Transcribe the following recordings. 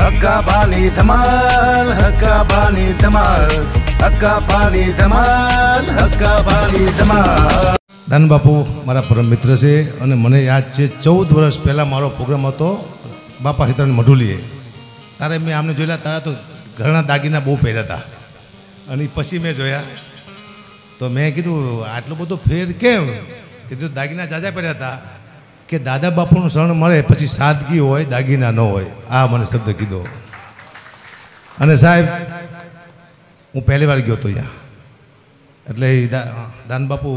Dan બાપુ મારા પરમ મિત્ર છે અને મને યાદ છે 14 વર્ષ પહેલા મારો પ્રોગ્રામ હતો બાપા હિતરાન મઢુલીએ. તારે મેં આમને જોયેલા, તારા તો ઘરના દાગીના બહુ પહેર્યા હતા અને પછી મેં જોયા તો મેં કીધું આટલો બધો ફેર કેમ? કીધું દાગીના જાજા પહેર્યા હતા કે દાદા બાપુનું શરણ મળે પછી સાદગી હોય, દાગીના ન હોય. આ મને શબ્દ કીધો. અને સાહેબ હું પહેલી વાર ગયો હતો અહીંયા, એટલે દાન બાપુ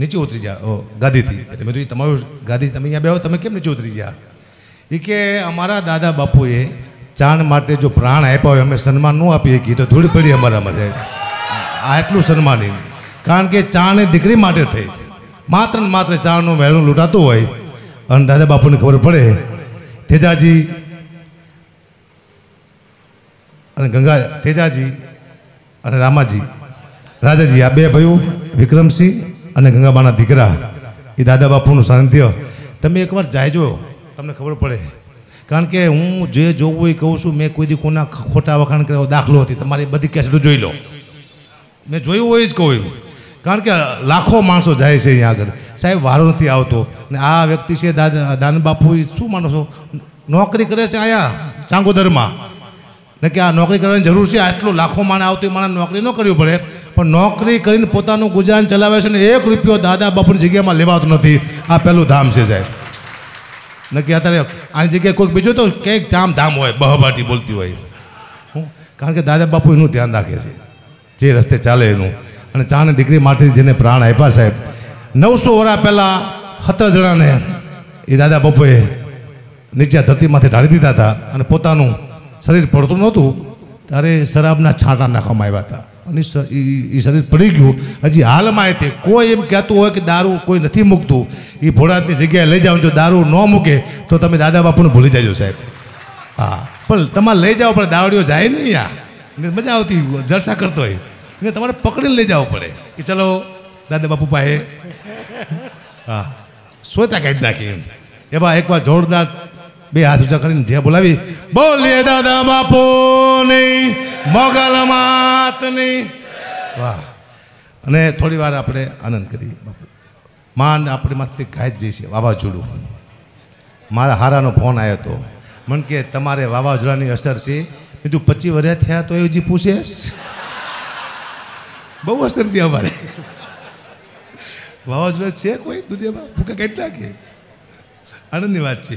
નીચે ઉતરી જા ગાદીથી. એટલે મેં તો એ તમારું ગાદી તમે અહીંયા બેહો, તમે કેમ નીચે ઉતરી ગયા? એ કે અમારા દાદા બાપુએ ચાણ માટે જો પ્રાણ આપ્યા હોય, અમે સન્માન ન આપીએ કે તો ધૂળ પડી અમારામાં. સાહેબ આટલું સન્માન, કારણ કે ચાણ દીકરી માટે થઈ, માત્ર ને માત્ર ચાણનું વહેણું લૂંટાતું હોય અને દાદા બાપુને ખબર પડે. તેજાજી અને ગંગા, તેજાજી અને રામાજી, રાજાજી, આ બે ભાઈઓ વિક્રમસિંહ અને ગંગાબાના દીકરા, એ દાદા બાપુનું સાનિધ્ય તમે એકવાર જાયજો, તમને ખબર પડે. કારણ કે હું જે જોવું એ કહું છું. મેં કોઈ દી કોના ખોટા વખાણ કર્યા દાખલો હતી, તમારી બધી કેસેટો જોઈ લો, મેં જોયું હોય જ કહું. કારણ કે લાખો માણસો જાય છે અહીંયા આગળ, સાહેબ વારો નથી આવતો. અને આ વ્યક્તિ છે દાદા દાન બાપુ, એ શું માનો છો, નોકરી કરે છે અહીંયા ચાંગોદરમાં, ને કે આ નોકરી કરવાની જરૂર છે. આટલું લાખો માણસ આવતું એ માણસ નોકરી ન કરવી પડે, પણ નોકરી કરીને પોતાનું ગુજરાન ચલાવે છે ને એક રૂપિયો દાદા બાપુની જગ્યામાં લેવાતો નથી. આ પહેલું ધામ છે સાહેબ, નક્કી અત્યારે આની જગ્યાએ કોઈક બીજું તો ક્યાંક ધામ ધામ હોય, બહબાટી બોલતી હોય. હું કારણ કે દાદા બાપુ એનું ધ્યાન રાખે છે, જે રસ્તે ચાલે એનું. અને ચાને દીકરી માટે જેને પ્રાણ આપ્યા સાહેબ, 900 વર્ષ પહેલાં 17 જણાને એ દાદા બાપુએ નીચે ધરતીમાંથી ઢાળી દીધા હતા અને પોતાનું શરીર પડતું નહોતું ત્યારે શરાબના છાંટા નાખવામાં આવ્યા હતા અને એ શરીર પડી ગયું. હજી હાલમાં એ તે કોઈ એમ કહેતું હોય કે દારૂ કોઈ નથી મૂકતું, એ ભોળાતની જગ્યાએ લઈ જાઓ. જો દારૂ ન મૂકે તો તમે દાદા બાપુને ભૂલી જાજો સાહેબ. હા, પણ તમારે લઈ જાઓ, પણ દારૂડીઓ જાય નહીં અહીંયા, મજા આવતી જલસા કરતો હોય ને, તમારે પકડીને લઈ જવું પડે કે ચલો દાદા બાપુ પાસે. હા, સોતા કાઢી નાખી એવા એકવાર જોરદાર બે હાથ ઊંચા કરીને જ્યાં બોલાવી, બોલીએ દાદા બાપુની મોગલ માતની. વાહ! અને થોડી વાર આપણે આનંદ કરીએ. બાપુ માંડ આપણે માથે ગાય જ જઈશે. વાવાઝોડું, મારા હારાનો ફોન આવ્યો હતો, મને કે તમારે વાવાઝોડાની અસર છે. કીધું 25 વર્ષ થયા તો એ હજી પૂછે? બહુ અસર છે અમારે. વાવાઝોડા છે કોઈ દુનિયામાં? ભૂકા કેટલા કે આનંદની વાત છે.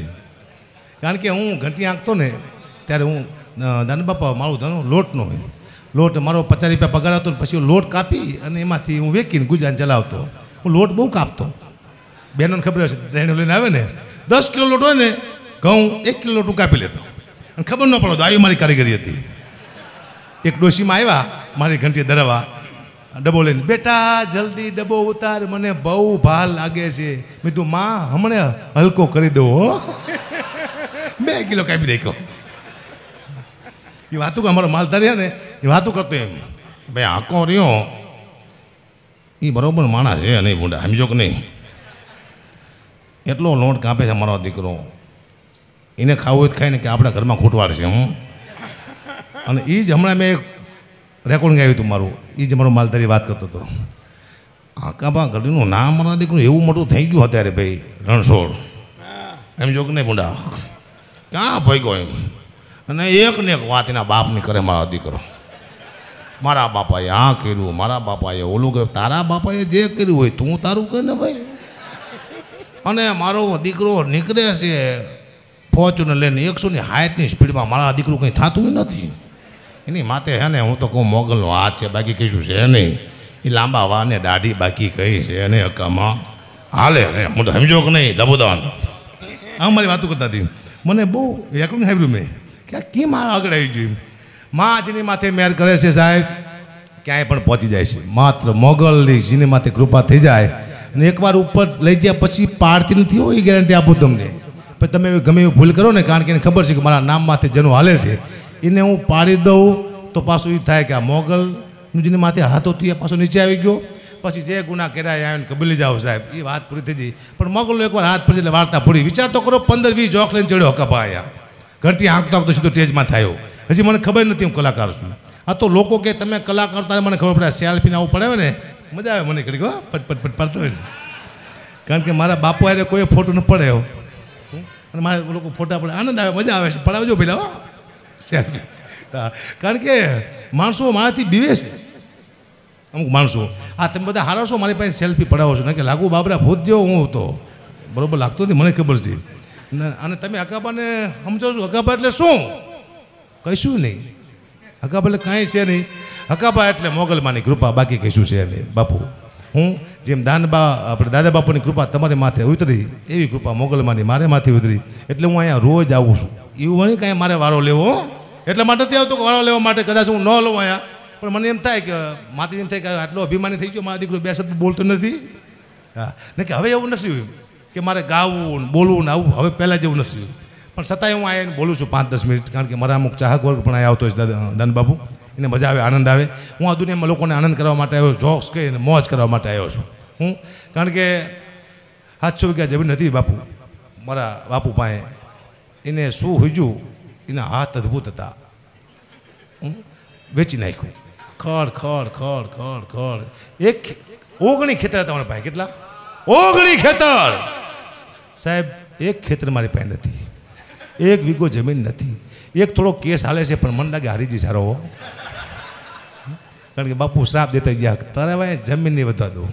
કારણ કે હું ઘંટી આંકતો ને ત્યારે હું દાન બાપા મારું ધન લોટનો હોય, લોટ મારો 50 રૂપિયા પગાર હતો ને પછી લોટ કાપી અને એમાંથી હું વેકીને ગુજરાન ચલાવતો. હું લોટ બહુ કાપતો, બહેનોને ખબર હશે, ત્રણેય લઈને આવે ને 10 કિલો લોટ હોય ને ઘઉં, 1 કિલો લોટ હું કાપી લેતો અને ખબર ન પડતો. આવી મારી કારીગરી હતી. એક ડોશીમાં આવ્યા મારી ઘંટી ધરાવવા ડબ્બો લઈને, બેટા જલ્દી ડબ્બો ઉતાર, મને બહુ ભાર લાગે છે. મેં કીધું માં હમણે હલકો કરી દો હો. 2 કિલો કાપી નાખ્યો. એ વાતું કે અમારો માલધાર રહ્યા ને એ વાતું કરતો એમ, ભાઈ આંકો રહ્યો એ બરોબર માણસ છે નહીં, ભૂંડા સમજો કે નહીં. એટલો લોટ કાપે છે અમારો દીકરો, એને ખાવું હોય તો ખાઈને કે આપણા ઘરમાં ખૂટવાડ છે. હું અને એ જ હમણાં મેં રેકોર્ડિંગ આવ્યું હતું મારું, એ જ મારો માલધારી વાત કરતો હતો. આંકાબા ઘડીનું નામ મારા દીકરું એવું મોટું થઈ ગયું અત્યારે ભાઈ રણછોડ, એમ જો કે નહીં ભૂંડા ક્યાં ભાગ્યો એમ. અને એક ને એક વાત એના બાપની કરે, મારો દીકરો મારા બાપાએ આ કર્યું, મારા બાપાએ ઓલું કર્યું. તારા બાપાએ જે કર્યું હોય તું તારું કર ને ભાઈ. અને મારો દીકરો નીકળે છે ફોર્ચ્યુનર લઈને 160ની સ્પીડમાં, મારા દીકરું કંઈ થતું નથી એની માથે. હે ને હું તો કહું મોગલનો હાથ છે, બાકી કહીશું છે નહીં. એ લાંબા વાને દાઢી બાકી કહી છે ને હકામાં હાલે. હું તો સમજો કે નહીં દબોદાન. આ મારી વાતો કરતા હતી, મને બહુ રેકોર્ડિંગ સાંભળ્યું મેં કે કેમ આ આગળ આવી ગયું. મા જેની માથે મેર કરે છે સાહેબ ક્યાંય પણ પહોંચી જાય છે. માત્ર મોગલની જેની માથે કૃપા થઈ જાય ને એકવાર ઉપર લઈ ગયા પછી પાડતી નથી હોય, એ ગેરંટી આપું તમને. પણ તમે ગમે એવું ભૂલ કરો ને, કારણ કે એને ખબર છે કે મારા નામ માથે જેનું હાલે છે એને હું પાડી દઉં તો પાછું એ થાય કે આ મોગલનું જેની માથે હાથ હતો એ પાછો નીચે આવી ગયો. પછી જે ગુના કર્યા આવીને કબીલી જાઓ સાહેબ, એ વાત પૂરી થઈ જઈ. પણ મોગલનો એકવાર હાથ પડી એટલે વાર્તા પૂરી. વિચાર તો કરો, 15-20 જોખ લઈને ચડ્યો હકાભાયા ઘરથી આંકતો આંકતો સીધો સ્ટેજમાં થયો. હજી મને ખબર નથી હું કલાકાર છું. આ તો લોકો કે તમે કલાકાર તારે મને ખબર પડે સેલ્ફીને આવું પડે ને મજા આવે મને ઘડી ગયો પટપટ પટ પડતો હોય ને કારણ કે મારા બાપુ આરે કોઈ ફોટો ન પડે હો અને મારા લોકો ફોટા પડે આનંદ આવે મજા આવે છે પડાવજો પેલા હો સેલ્ફી કારણ કે માણસો મારાથી બીવે છે અમુક માણસો આ તમે બધા હારો છો મારી પાસે સેલ્ફી પડાવો છો ને કે લાગુ બાબરા ભૂત જેવો હું હતો બરોબર લાગતો નથી મને ખબર છે અને તમે અકાબાને સમજો છો અકાબા એટલે શું કહીશું નહીં અકાબા એટલે કાંઈ છે નહીં અકાબા એટલે મોગલમાંની કૃપા બાકી કહીશું છે નહીં બાપુ હું જેમ દાનબા આપણે દાદા બાપુની કૃપા તમારી માથે ઉતરી એવી કૃપા મોગલમાંની મારે માથે ઉતરી એટલે હું અહીંયા રોજ આવું છું એવું નહીં કાંઈ મારે વારો લેવો એટલા માટે નથી આવતો કે વારો લેવા માટે કદાચ હું ન લઉં અહીંયા પણ મને એમ થાય કે માથે એમ થાય કે આટલો અભિમાની થઈ ગયો મારા દીકરો બે શબ્દ બોલતો નથી હા ને કે હવે એવું નથી કે મારે ગાવું બોલવું ને આવું હવે પહેલાં જેવું નથી પણ છતાંય હું આવીને બોલું છું 5-10 મિનિટ કારણ કે મારા અમુક ચાહક વર્ગ પણ આવતો છે દાનબાપુ એને મજા આવે આનંદ આવે હું આ દુનિયામાં લોકોને આનંદ કરવા માટે આવ્યો જોક્સ કહીને મોજ કરવા માટે આવ્યો છું હું કારણ કે 700 વીઘા જમીન હતી બાપુ મારા બાપુ પાસે એને શું હુજ્યું એના હાથ અદ્ભુત હતા હું વેચી નાખ્યું ખડ ખડ ખડ ખડ ખડ એક 19 ખેતર હતા મારા પાસે કેટલા 19 ખેતર સાહેબ એક ખેતર મારી પાસે નથી 1 વીઘો જમીન નથી એક થોડો કેસ હાલે છે પણ મને લાગે હારીજી સારો હો કારણ કે બાપુ શ્રાપ દેતા ગયા તારે ભાઈ જમીન નહીં વધવા દો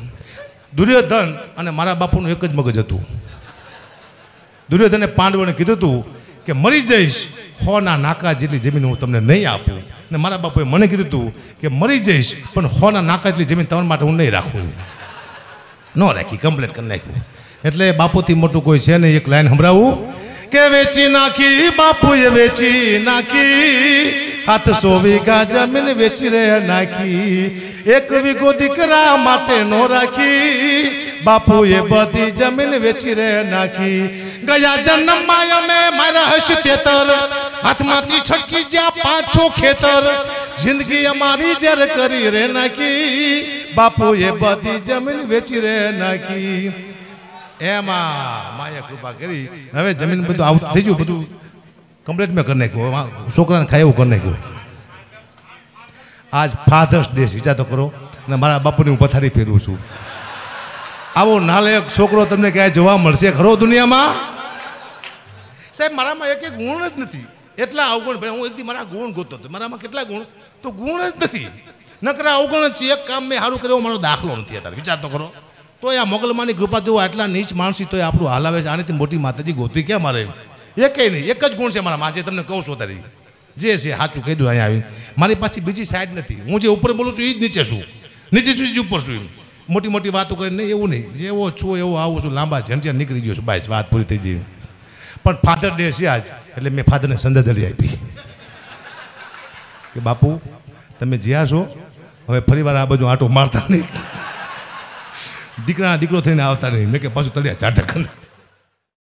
દુર્યોધન અને મારા બાપુનું એક જ મગજ હતું દુર્યોધને પાંડવોને કીધું હતું કે મરી જઈશ 100 નાકા જેટલી જમીન હું તમને નહીં આપું ને મારા બાપુએ મને કીધું હતું કે મરી જઈશ પણ 100 નાકા જેટલી જમીન તમારા માટે હું નહીં રાખું ન રાખી કમ્પ્લેટ કરી નાખ્યું એટલે બાપુથી મોટું કોઈ છે નહીં એક લાઈન સંભળાવું કે વેચી નાખી બાપુએ વેચી નાખી 700 વીઘા જમીન વેચી રે નાખી 1 વીઘો દીકરા માટે નો રાખી બાપુએ બધી જમીન વેચી રે નાખી ગયા જન્મમાં અમે મારા હશ ચેતર હાથમાંથી છટકી જ્યાં 5-6 ખેતર જિંદગી અમારી જર કરી રે નાખી બાપુએ બધી જમીન વેચી રે નાખી એમાં માયા કૃપા કરી હવે જમીન બધું આવું થઈ ગયું બધું કમ્પ્લીટ મેં કરી નાખ્યું છોકરાને ખાય એવું કરી નાખ્યું આજ ફાધર્સ ડે વિચાર તો કરો અને મારા બાપુની હું પથારી ફેરવું છું આવો નાલાયક છોકરો તમને ક્યાંય જોવા મળશે ખરો દુનિયામાં સાહેબ મારામાં એક ગુણ જ નથી એટલા અવગુણ હું એકથી મારા ગુણ ગોતો હતો મારામાં કેટલા ગુણ તો ગુણ જ નથી નકરા અવગુણ જ છે એક કામ મેં સારું કર્યું મારો દાખલો નથી અત્યારે વિચાર તો કરો તો આ મોગલમાંની કૃપા જેવું આટલા નીચ માણસી તોય આપણું હાલાવે છે આનાથી મોટી માતાજી ગોતવી ક્યાં મારે એકે નહીં એક જ ગુણ છે મારા આજે તમને કહું છું તારી જે છે સાચું કહી દઉં અહીંયા આવી મારી પાસે બીજી સાઈડ નથી હું જે ઉપર બોલું છું એ જ નીચે છું નીચે છું એ જ ઉપર છું મોટી મોટી વાતો કરીને એવું નહીં જેવો છું એવો આવું છું લાંબા ઝંઝર નીકળી ગયો છું બાય વાત પૂરી થઈ ગઈ પણ ફાધર ડે છે આજ એટલે મેં ફાધરને સંદર્ભ આપી કે બાપુ તમે જ્યાં છો હવે ફરી વાર આ બાજુ આંટો મારતા નહીં દીકરા દીકરો થઈને આવતા નહીં મેં કે પાછું તળિયા ચાટક